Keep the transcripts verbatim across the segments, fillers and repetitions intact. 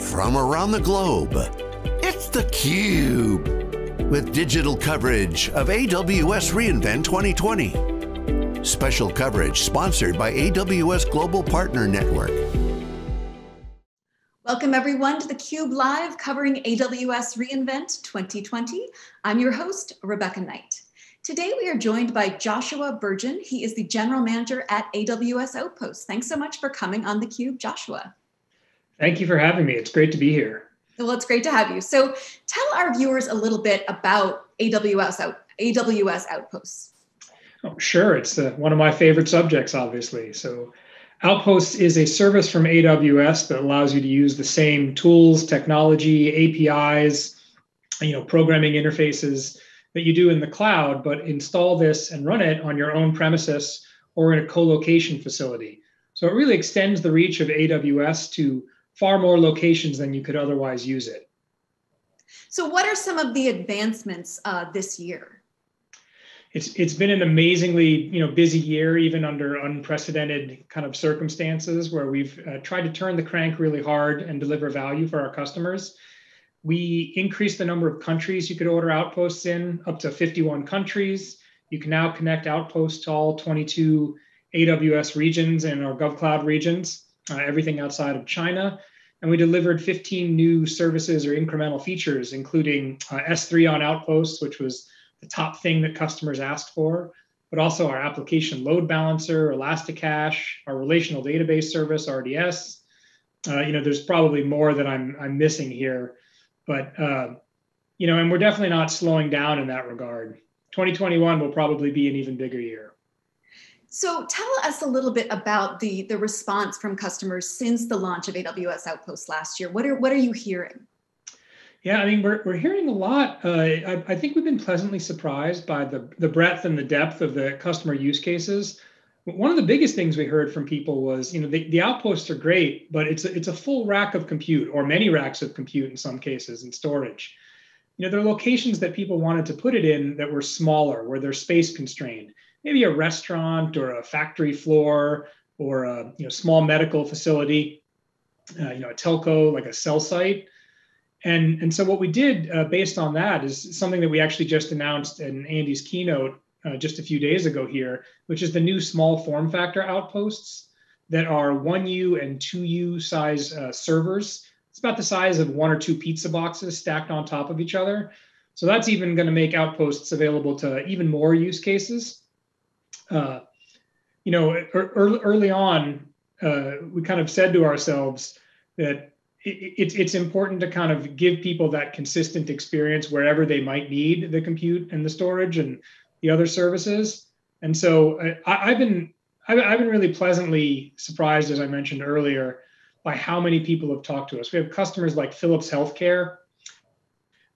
from around the globe. It's theCUBE, with digital coverage of A W S reInvent twenty twenty. Special coverage sponsored by A W S Global Partner Network. Welcome everyone to theCUBE Live covering A W S reInvent twenty twenty. I'm your host, Rebecca Knight. Today we are joined by Joshua Burgin. He is the General Manager at A W S Outposts. Thanks so much for coming on theCUBE, Joshua. Thank you for having me. It's great to be here. Well, it's great to have you. So tell our viewers a little bit about A W S, out, A W S Outposts. Oh, sure, it's uh, one of my favorite subjects, obviously. So Outposts is a service from A W S that allows you to use the same tools, technology, A P Is, you know, programming interfaces that you do in the cloud, but install this and run it on your own premises or in a co-location facility. So it really extends the reach of A W S to far more locations than you could otherwise use it. So what are some of the advancements uh, this year? It's it's been an amazingly you know busy year, even under unprecedented kind of circumstances, where we've uh, tried to turn the crank really hard and deliver value for our customers. We increased the number of countries you could order Outposts in, up to fifty-one countries. You can now connect Outposts to all twenty-two A W S regions and our GovCloud regions, uh, everything outside of China. And we delivered fifteen new services or incremental features, including uh, S three on Outposts, which was the top thing that customers asked for, but also our application load balancer, ElastiCache, our relational database service, R D S. Uh, you know, there's probably more that I'm, I'm missing here, but, uh, you know, and we're definitely not slowing down in that regard. twenty twenty-one will probably be an even bigger year. So tell us a little bit about the, the response from customers since the launch of A W S Outposts last year. What are, what are you hearing? Yeah, I mean, we're, we're hearing a lot. Uh, I, I think we've been pleasantly surprised by the, the breadth and the depth of the customer use cases. One of the biggest things we heard from people was, you know, the, the Outposts are great, but it's a, it's a full rack of compute, or many racks of compute in some cases, and storage. You know, there are locations that people wanted to put it in that were smaller, where they're space constrained, maybe a restaurant or a factory floor or a you know, small medical facility, uh, you know, a telco, like a cell site. And, and so what we did uh, based on that is something that we actually just announced in Andy's keynote uh, just a few days ago here, which is the new small form factor Outposts that are one U and two U size uh, servers. It's about the size of one or two pizza boxes stacked on top of each other. So that's even going to make Outposts available to even more use cases. Uh, you know, early, early on, uh, we kind of said to ourselves that It, it's important to kind of give people that consistent experience wherever they might need the compute and the storage and the other services. And so I, I've been I've been really pleasantly surprised, as I mentioned earlier, by how many people have talked to us. We have customers like Philips Healthcare.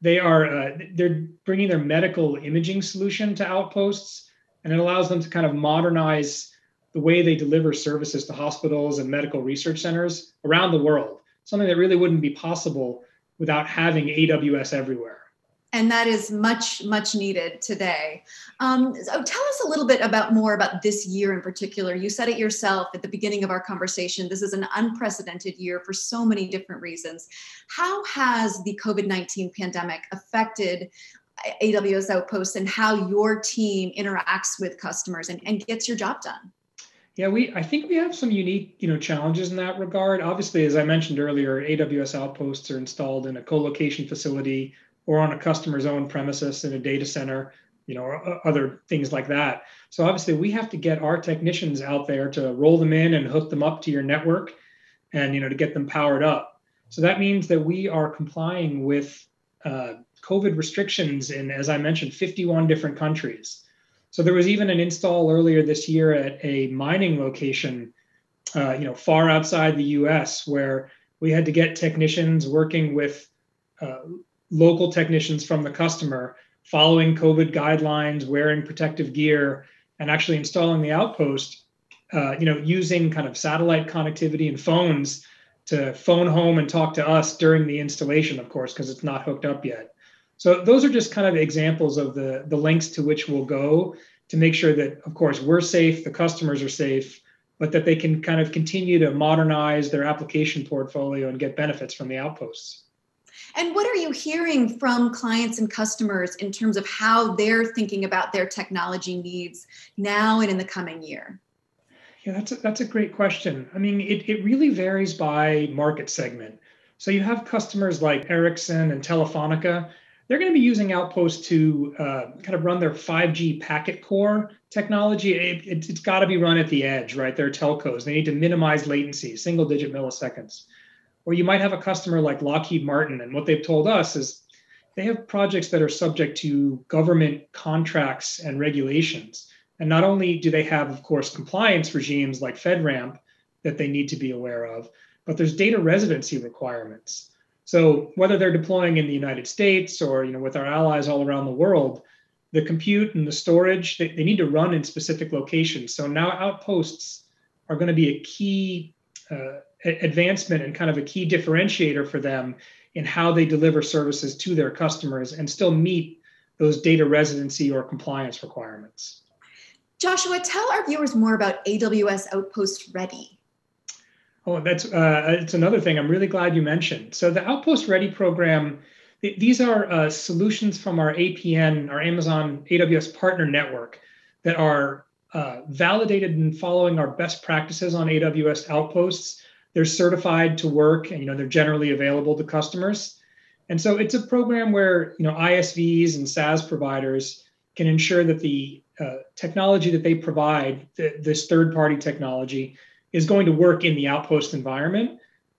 They are uh, they're bringing their medical imaging solution to Outposts, and it allows them to kind of modernize the way they deliver services to hospitals and medical research centers around the world. Something that really wouldn't be possible without having A W S everywhere. And that is much, much needed today. Um, so tell us a little bit about more about this year in particular. You said it yourself at the beginning of our conversation, this is an unprecedented year for so many different reasons. How has the COVID nineteen pandemic affected A W S Outposts and how your team interacts with customers and, and gets your job done? Yeah, we I think we have some unique, you know, challenges in that regard. Obviously, as I mentioned earlier, A W S Outposts are installed in a co-location facility or on a customer's own premises in a data center, you know, or other things like that. So obviously, we have to get our technicians out there to roll them in and hook them up to your network and, you know, to get them powered up. So that means that we are complying with uh, COVID restrictions in, as I mentioned, fifty-one different countries. So there was even an install earlier this year at a mining location, uh, you know, far outside the U S, where we had to get technicians working with uh, local technicians from the customer, following COVID guidelines, wearing protective gear, and actually installing the Outpost, uh, you know, using kind of satellite connectivity and phones to phone home and talk to us during the installation, of course, because it's not hooked up yet. So those are just kind of examples of the, the lengths to which we'll go to make sure that, of course, we're safe, the customers are safe, but that they can kind of continue to modernize their application portfolio and get benefits from the outposts. And what are you hearing from clients and customers in terms of how they're thinking about their technology needs now and in the coming year? Yeah, that's a, that's a great question. I mean, it, it really varies by market segment. So you have customers like Ericsson and Telefónica. They're going to be using Outposts to uh, kind of run their five G packet core technology. It, it, it's got to be run at the edge, right? They're telcos. They need to minimize latency, single digit milliseconds. Or you might have a customer like Lockheed Martin. And what they've told us is they have projects that are subject to government contracts and regulations. And not only do they have, of course, compliance regimes like FedRAMP that they need to be aware of, but there's data residency requirements. So whether they're deploying in the United States or, you know, with our allies all around the world, the compute and the storage, they, they need to run in specific locations. So now outposts are going to be a key uh, advancement and kind of a key differentiator for them in how they deliver services to their customers and still meet those data residency or compliance requirements. Joshua, tell our viewers more about A W S Outpost Ready. Oh, that's uh, it's another thing I'm really glad you mentioned. So the Outpost Ready program, th these are uh, solutions from our A P N, our Amazon A W S Partner Network, that are uh, validated and following our best practices on A W S Outposts. They're certified to work, and you know they're generally available to customers. And so it's a program where you know I S Vs and SaaS providers can ensure that the Uh, technology that they provide, th this third-party technology, is going to work in the Outpost environment.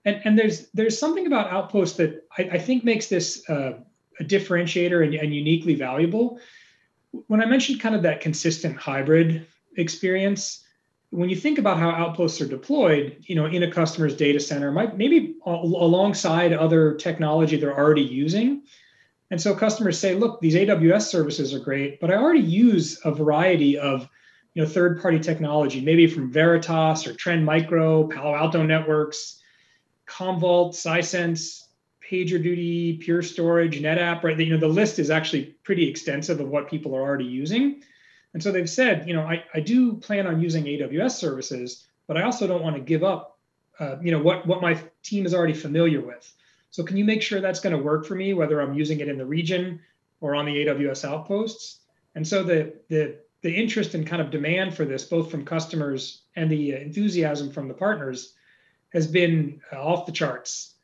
And, and there's there's something about Outpost that I, I think makes this uh, a differentiator and, and uniquely valuable. When I mentioned kind of that consistent hybrid experience, when you think about how Outposts are deployed, you know, in a customer's data center, might, maybe alongside other technology they're already using. And so customers say, look, these A W S services are great, but I already use a variety of you know, third-party technology, maybe from Veritas or Trend Micro, Palo Alto Networks, Commvault, Sysense, PagerDuty, Pure Storage, NetApp, right? You know, the list is actually pretty extensive of what people are already using. And so they've said, you know, I, I do plan on using A W S services, but I also don't want to give up uh, you know, what, what my team is already familiar with. So can you make sure that's going to work for me, whether I'm using it in the region or on the A W S Outposts? And so the, the, the interest and kind of demand for this, both from customers and the enthusiasm from the partners, has been off the charts.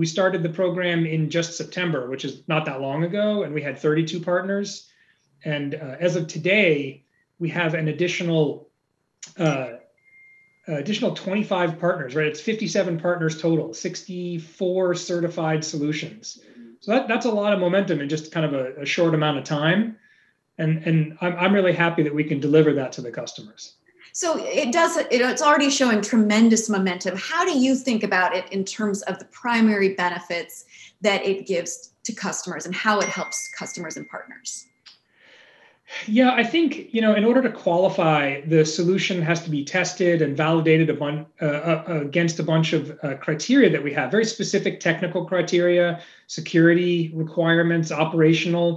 We started the program in just September, which is not that long ago, and we had thirty-two partners. And uh, as of today, we have an additional uh, Uh, additional twenty-five partners, right? It's fifty-seven partners total, sixty-four certified solutions. So that, that's a lot of momentum in just kind of a, a short amount of time. And, and I'm, I'm really happy that we can deliver that to the customers. So it does, it, it's already showing tremendous momentum. How do you think about it in terms of the primary benefits that it gives to customers and how it helps customers and partners? Yeah, I think, you know, in order to qualify, the solution has to be tested and validated a bun uh, against a bunch of uh, criteria that we have, very specific technical criteria, security requirements, operational.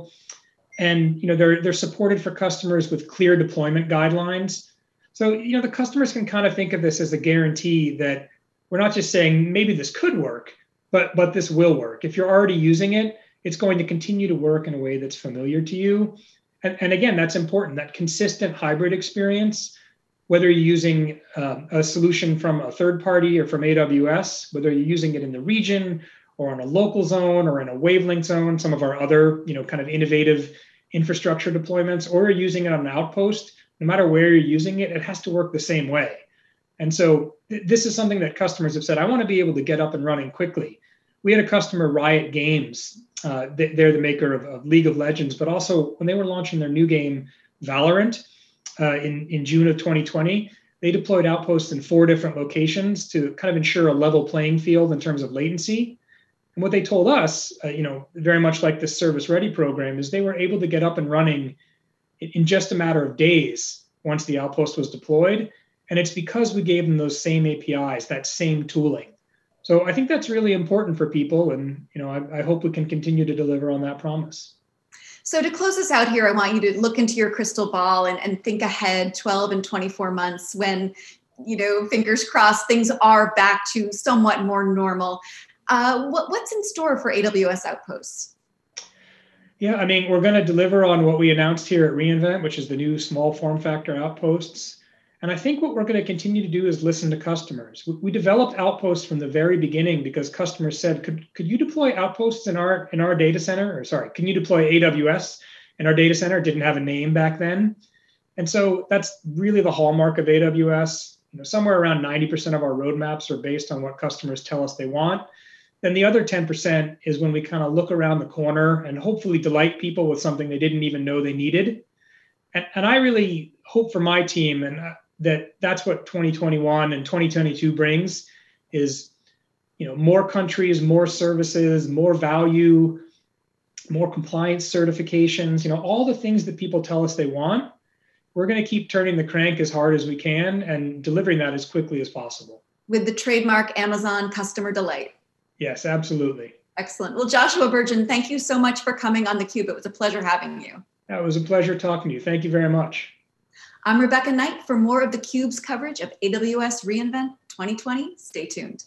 And, you know, they're, they're supported for customers with clear deployment guidelines. So, you know, the customers can kind of think of this as a guarantee that we're not just saying maybe this could work, but, but this will work. If you're already using it, it's going to continue to work in a way that's familiar to you. And, and again, that's important, that consistent hybrid experience, whether you're using um, a solution from a third party or from A W S, whether you're using it in the region or on a local zone or in a wavelength zone, some of our other, you know, kind of innovative infrastructure deployments, or you're using it on an outpost, no matter where you're using it, it has to work the same way. And so th this is something that customers have said, I want to be able to get up and running quickly. We had a customer, Riot Games. Uh, they, they're the maker of, of League of Legends, but also when they were launching their new game, Valorant, uh, in, in June of twenty twenty, they deployed Outposts in four different locations to kind of ensure a level playing field in terms of latency. And what they told us, uh, you know, very much like this Service Ready program, is they were able to get up and running in, in just a matter of days once the Outpost was deployed. And it's because we gave them those same A P Is, that same tooling. So I think that's really important for people, and you know, I, I hope we can continue to deliver on that promise. So to close us out here, I want you to look into your crystal ball and, and think ahead twelve and twenty-four months when you know, fingers crossed, things are back to somewhat more normal. Uh, what, what's in store for A W S Outposts? Yeah, I mean, we're going to deliver on what we announced here at reInvent, which is the new small form factor Outposts. And I think what we're going to continue to do is listen to customers. We, we developed Outposts from the very beginning because customers said, could, could you deploy Outposts in our in our data center? Or sorry, can you deploy A W S in our data center? It didn't have a name back then. And so that's really the hallmark of A W S. You know, somewhere around ninety percent of our roadmaps are based on what customers tell us they want. Then the other ten percent is when we kind of look around the corner and hopefully delight people with something they didn't even know they needed. And, and I really hope for my team and uh, that that's what twenty twenty-one and twenty twenty-two brings is, you know, more countries, more services, more value, more compliance certifications, you know, all the things that people tell us they want. We're going to keep turning the crank as hard as we can and delivering that as quickly as possible. With the trademark Amazon customer delight. Yes, absolutely. Excellent. Well, Joshua Burgin, thank you so much for coming on theCUBE. It was a pleasure having you. It was a pleasure talking to you. Thank you very much. I'm Rebecca Knight. For more of theCUBE's coverage of A W S reInvent twenty twenty, stay tuned.